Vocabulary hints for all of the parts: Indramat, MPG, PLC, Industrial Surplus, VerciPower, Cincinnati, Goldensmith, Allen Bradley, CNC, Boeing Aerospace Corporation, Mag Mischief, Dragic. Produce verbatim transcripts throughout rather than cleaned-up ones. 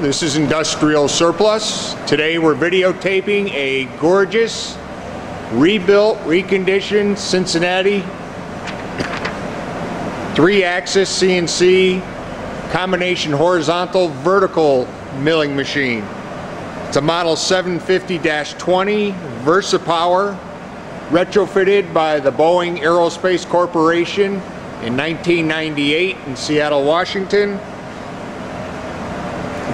This is Industrial Surplus. Today we're videotaping a gorgeous, rebuilt, reconditioned Cincinnati three-axis C N C combination horizontal vertical milling machine. It's a model seven fifty dash twenty VerciPower, retrofitted by the Boeing Aerospace Corporation in nineteen ninety-eight in Seattle, Washington.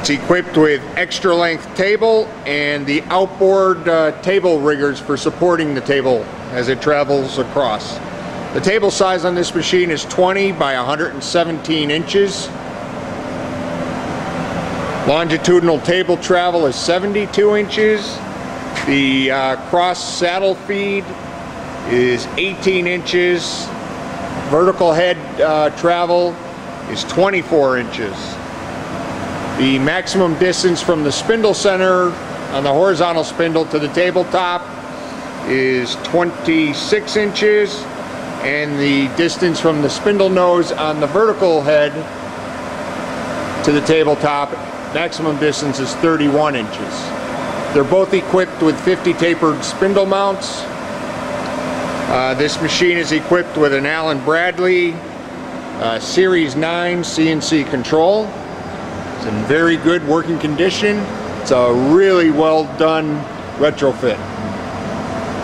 It's equipped with extra length table and the outboard uh, table riggers for supporting the table as it travels across. The table size on this machine is twenty by one hundred seventeen inches. Longitudinal table travel is seventy-two inches. The uh, cross saddle feed is eighteen inches. Vertical head uh, travel is twenty-four inches. The maximum distance from the spindle center on the horizontal spindle to the tabletop is twenty-six inches, and the distance from the spindle nose on the vertical head to the tabletop, maximum distance is thirty-one inches. They're both equipped with fifty tapered spindle mounts. Uh, this machine is equipped with an Allen Bradley uh, Series nine C N C control. It's in very good working condition. It's a really well done retrofit.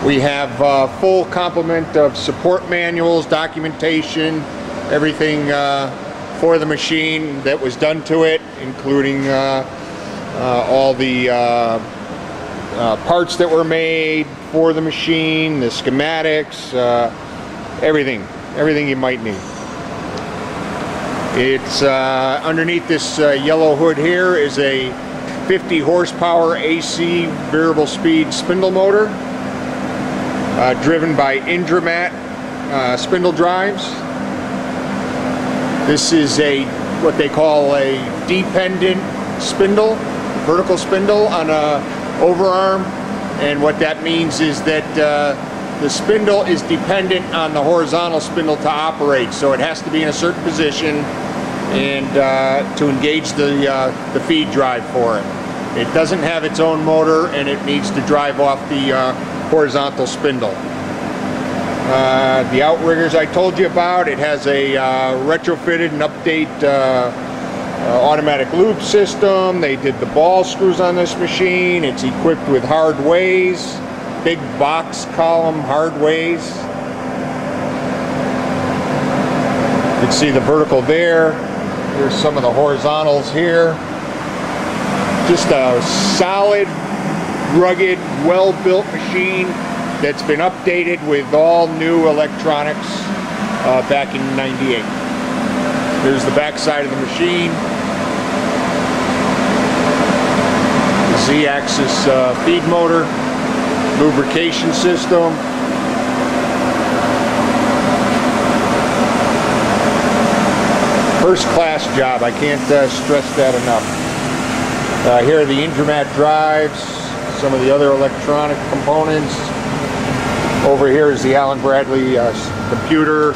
We have a full complement of support manuals, documentation, everything uh, for the machine that was done to it, including uh, uh, all the uh, uh, parts that were made for the machine, the schematics, uh, everything, everything you might need. It's uh, underneath this uh, yellow hood here is a fifty horsepower A C variable speed spindle motor uh, driven by Indramat uh, spindle drives. This is a what they call a dependent spindle, vertical spindle on a overarm, and what that means is that uh, the spindle is dependent on the horizontal spindle to operate, so it has to be in a certain position and uh, to engage the, uh, the feed drive for it. It doesn't have its own motor, and it needs to drive off the uh, horizontal spindle. Uh, the outriggers I told you about, it has a uh, retrofitted and update uh, uh, automatic loop system. They did the ball screws on this machine. It's equipped with hard ways. Big box column hard ways. You can see the vertical there. Here's some of the horizontals here. Just a solid, rugged, well-built machine that's been updated with all new electronics uh, back in ninety-eight. Here's the back side of the machine. The Z-axis uh, feed motor. Lubrication system. First class job, I can't uh, stress that enough. Uh, here are the Indramat drives, some of the other electronic components. Over here is the Allen Bradley uh, computer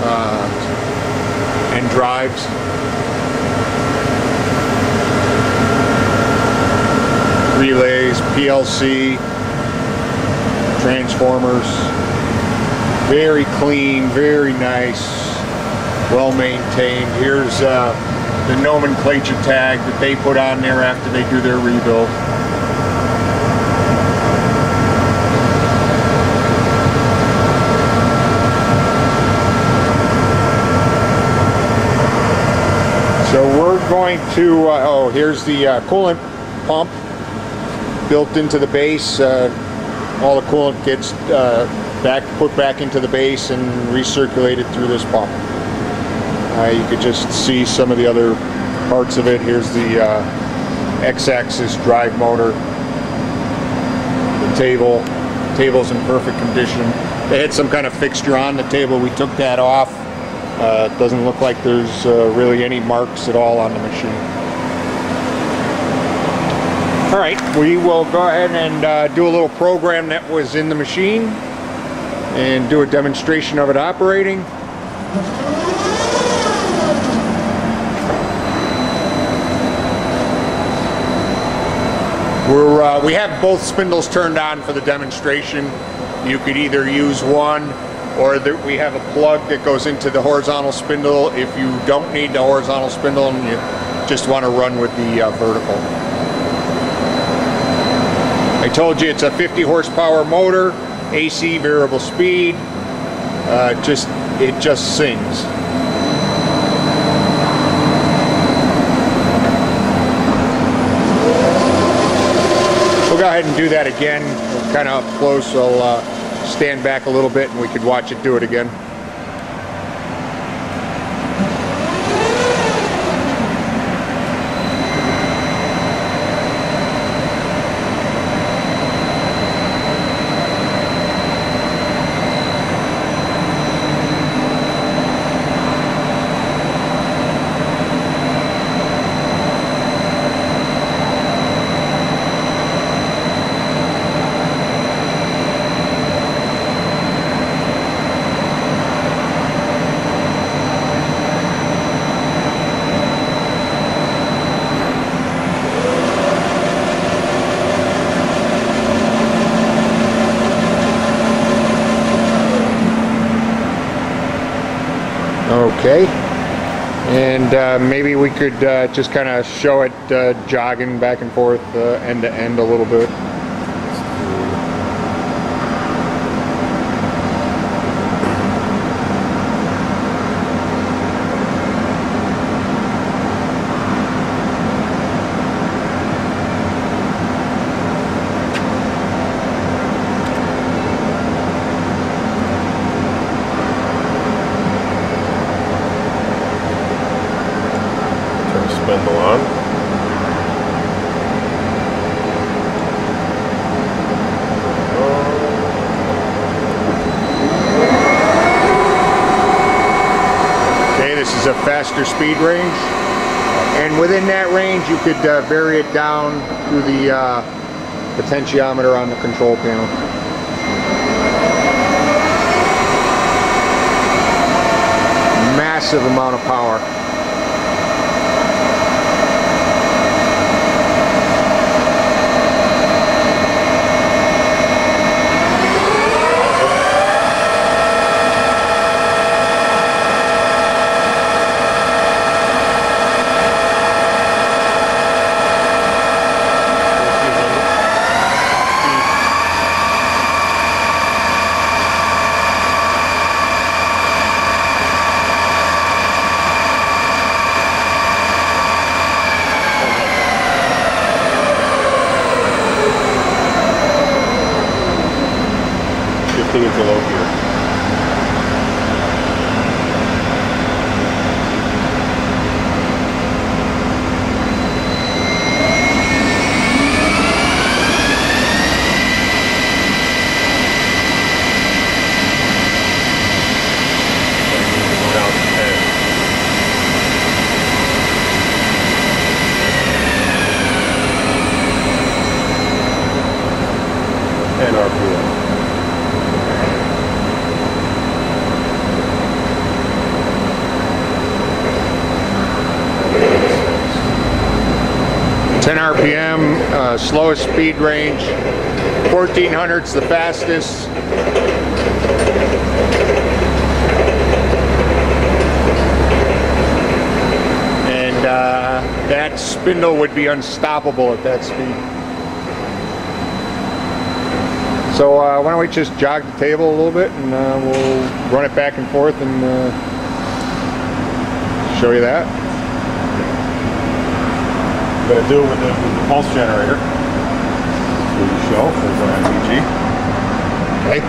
uh, and drives. Relays, P L C, transformers. Very clean, very nice, well maintained. Here's uh, the nomenclature tag that they put on there after they do their rebuild. So we're going to, uh, oh, here's the uh, coolant pump built into the base. Uh, all the coolant gets uh, back, put back into the base and recirculated through this pump. Uh, you could just see some of the other parts of it. Here's the uh, X-axis drive motor, the table. The table's in perfect condition. They had some kind of fixture on the table. We took that off. Uh, it doesn't look like there's uh, really any marks at all on the machine. All right, we will go ahead and uh, do a little program that was in the machine and do a demonstration of it operating. We're, uh, we have both spindles turned on for the demonstration. You could either use one, or the, we have a plug that goes into the horizontal spindle if you don't need the horizontal spindle and you just want to run with the uh, vertical. I told you it's a fifty horsepower motor, A C variable speed. Uh, just it just sings. We'll go ahead and do that again. We're kind of up close, so I'll uh, stand back a little bit and we could watch it do it again. Okay, and uh, maybe we could uh, just kind of show it uh, jogging back and forth uh, end to end a little bit. This is a faster speed range, and within that range you could uh, vary it down through the uh, potentiometer on the control panel. Massive amount of power. ten R P M, uh, slowest speed range, fourteen hundred's the fastest. And uh, that spindle would be unstoppable at that speed. So uh, why don't we just jog the table a little bit and uh, we'll run it back and forth and uh, show you that. Going to do it with the, with the pulse generator. Here's the shelf. There's our M P G. Okay.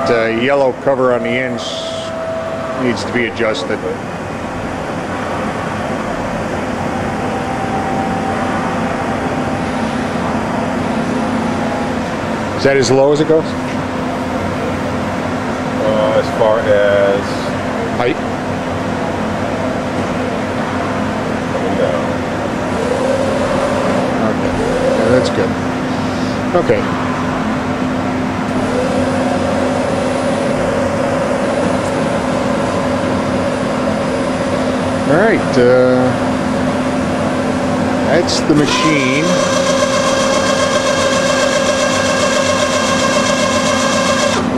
that uh, yellow cover on the ends needs to be adjusted. Is that as low as it goes? Uh, as far as height? Coming down. Okay. Yeah, that's good. Okay. All right. Uh, that's the machine.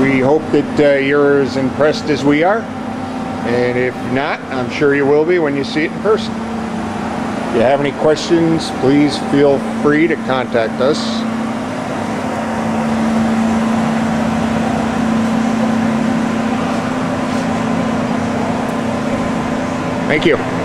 We hope that uh, you're as impressed as we are, and if not, I'm sure you will be when you see it in person. If you have any questions, please feel free to contact us. Thank you.